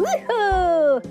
Woohoo!